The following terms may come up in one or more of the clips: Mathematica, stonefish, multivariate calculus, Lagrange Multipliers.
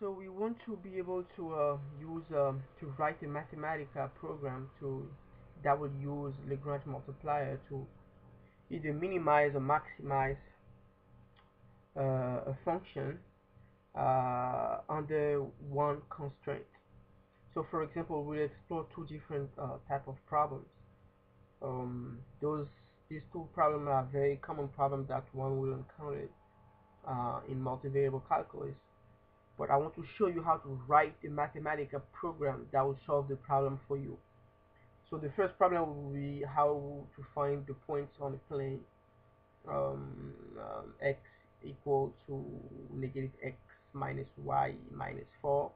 So we want to be able to write a Mathematica program that will use Lagrange multiplier to either minimize or maximize a function under one constraint. So, for example, we'll explore two different type of problems. These two problems are very common problems that one will encounter in multivariable calculus. But I want to show you how to write a Mathematica program that will solve the problem for you. So the first problem will be how to find the points on the plane x equal to negative x minus y minus 4.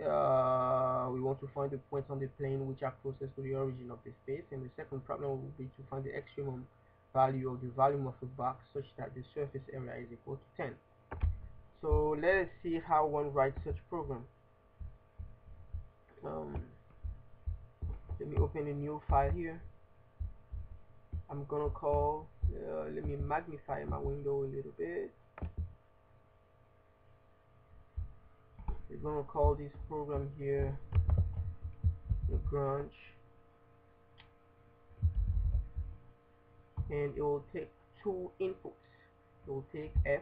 We want to find the points on the plane which are closest to the origin of the space. And the second problem will be to find the extremum value of the volume of a box such that the surface area is equal to 10. So let's see how one writes such program. Let me open a new file here. I'm gonna call, let me magnify my window a little bit. We're gonna call this program here Lagrange, and it will take two inputs. It will take f,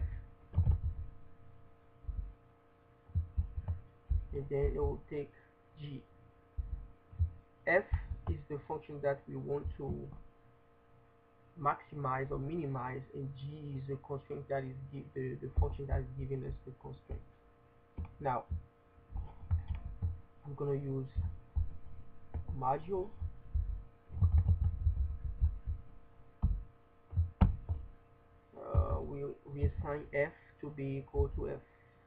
and then it will take g. F is the function that we want to maximize or minimize, and G is the constraint that is the function that is giving us the constraint. Now, I'm gonna use module, we'll reassign F to be equal to F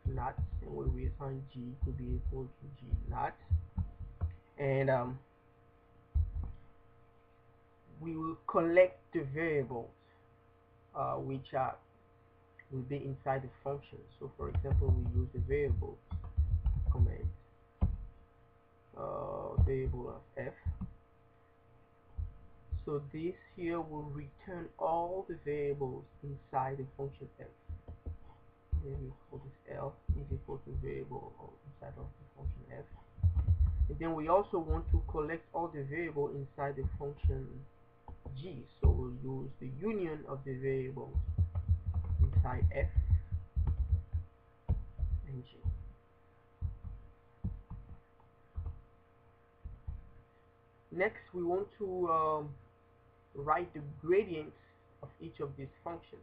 naught, and we'll reassign G to be equal to G naught, and we will collect the variables which will be inside the function. So, for example, we use the variable command, variable of f. So this here will return all the variables inside the function f. Then we call this l is equal to variable inside of the function f. And then we also want to collect all the variables inside the function G, so we'll use the union of the variables inside F and G. Next, we want to write the gradients of each of these functions.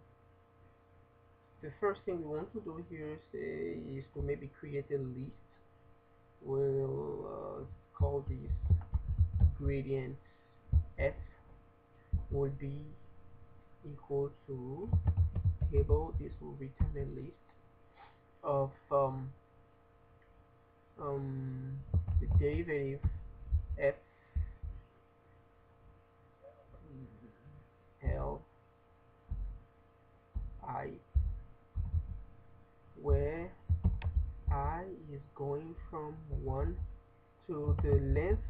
The first thing we want to do here is to maybe create a list. We'll call this gradient F will be equal to table. This will return a list of the derivative f l I, where I is going from 1 to the length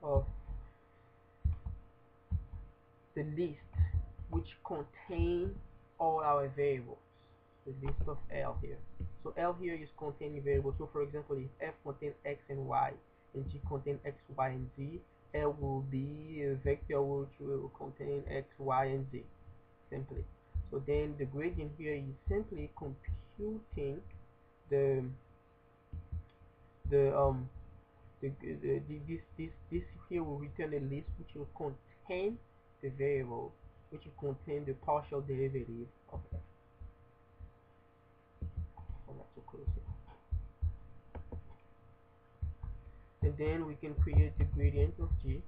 of the list which contain all our variables, the list of L here. So L here is containing variables. So, for example, if F contains X and Y and G contains X, Y and Z, L will be a vector which will contain X, Y and Z simply. So then the gradient here is simply computing this here will return a list which will contain the variable which will contain the partial derivative of f. And then we can create the gradient of g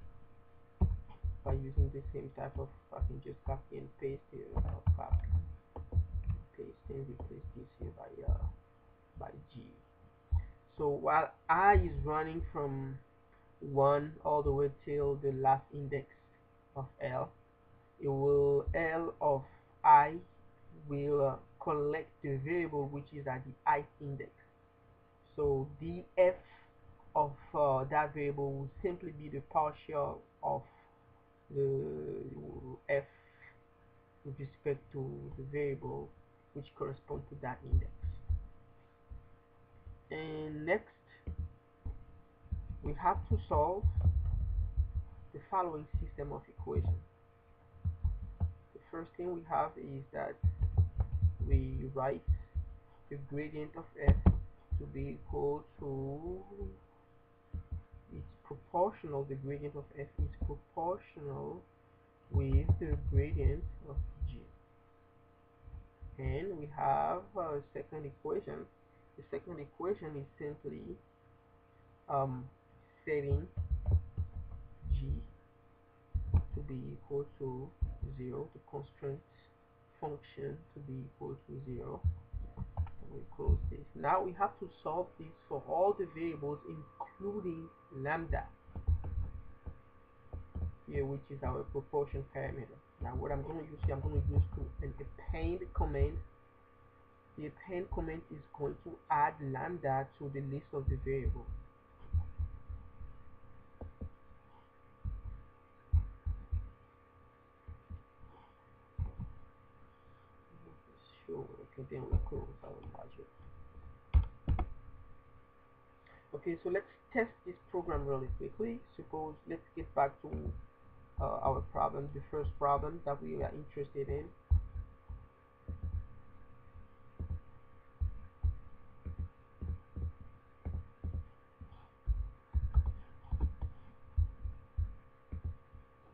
by using the same type of. I can just copy and paste here, and replace this here by g. So while I is running from 1 all the way till the last index of L, it will L of I will collect the variable which is at the ith index. So df of that variable will simply be the partial of the f with respect to the variable which corresponds to that index. And next, we have to solve the following system of equations. The first thing we have is that we write the gradient of f to be equal to, it's proportional, the gradient of f is proportional with the gradient of g. And we have our second equation. The second equation is simply setting g to be equal to 0, the constraint function to be equal to 0. We close this. Now we have to solve this for all the variables including lambda here, which is our proportion parameter. Now what I'm going to use here, I'm going to use the append command. The append command is going to add lambda to the list of the variables. Okay, then we close our module. Okay, so let's test this program really quickly. Suppose, let's get back to our problem, the first problem that we are interested in.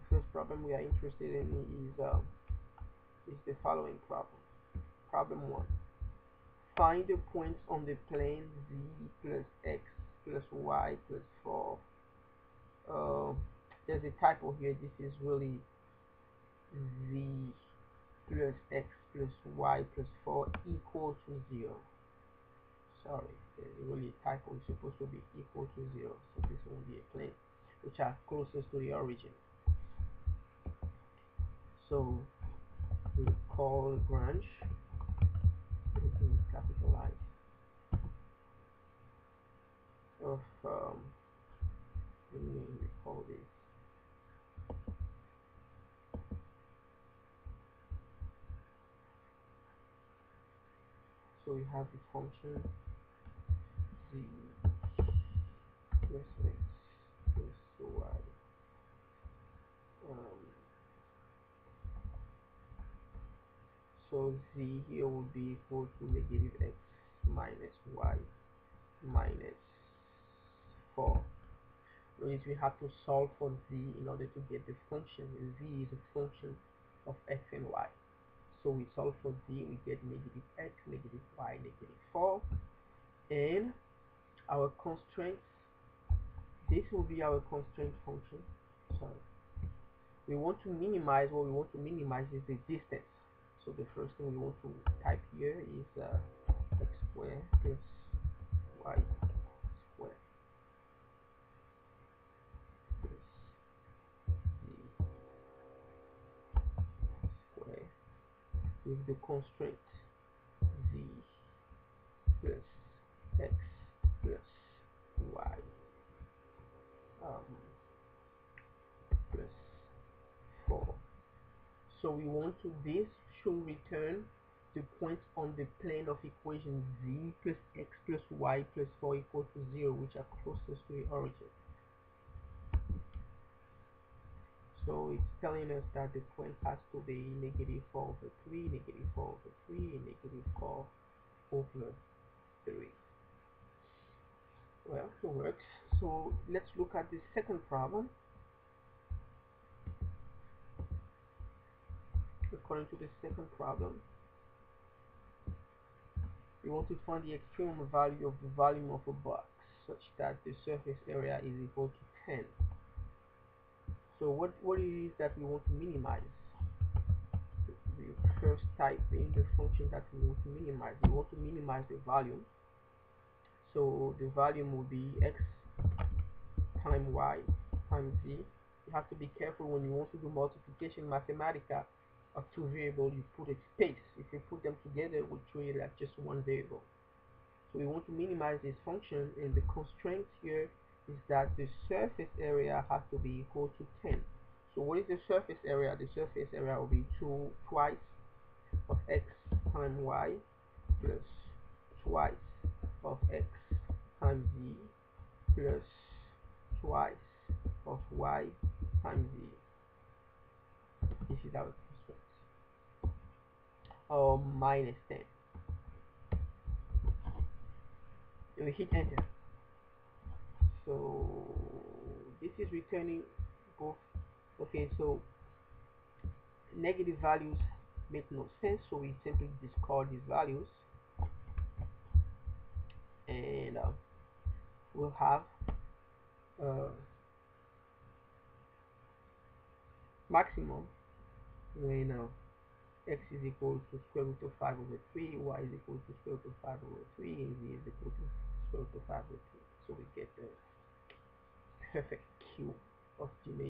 The first problem we are interested in is the following problem. Problem 1. Find the points on the plane z plus x plus y plus 4. There's a typo here. This is really z plus x plus y plus 4 equal to 0. Sorry, there's really a typo. It's supposed to be equal to 0. So this will be a plane which are closest to the origin. So we call Lagrange. Everything is capitalized. Of let me recall this. So we have the function z plus x plus y. So z here will be equal to negative x minus y minus 4. Notice we have to solve for z in order to get the function. Z is a function of x and y. So we solve for z, we get negative x, negative y, negative 4. And our constraints, this will be our constraint function. Sorry. We want to minimize, what we want to minimize is the distance. So the first thing we want to type here is x squared plus y squared plus z squared with the constraint z plus x plus y plus 4. So we want to this should return the points on the plane of equation z plus x plus y plus 4 equal to 0, which are closest to the origin. So it's telling us that the point has to be negative 4 over 3, negative 4 over 3, and negative 4 over 3. Well, it works. So let's look at the second problem. According to the second problem, we want to find the extremum value of the volume of a box such that the surface area is equal to 10. So what it is that we want to minimize? We first type in the function that we want to minimize. We want to minimize the volume. So the volume will be x times y times z. You have to be careful when you want to do multiplication in Mathematica. Of two variables, you put a space. If you put them together, it will treat it as just one variable. So we want to minimize this function, and the constraint here is that the surface area has to be equal to 10. So what is the surface area? The surface area will be twice of x times y plus twice of x times z plus twice of y times z is without constraints, or minus 10. We hit enter. So this is returning both. Okay, so negative values make no sense, so we simply discard these values, and we'll have maximum when x is equal to square root of 5 over 3, y is equal to square root of 5 over 3, and z is equal to square root of 5 over 3. So we get the perfect cube of geometry.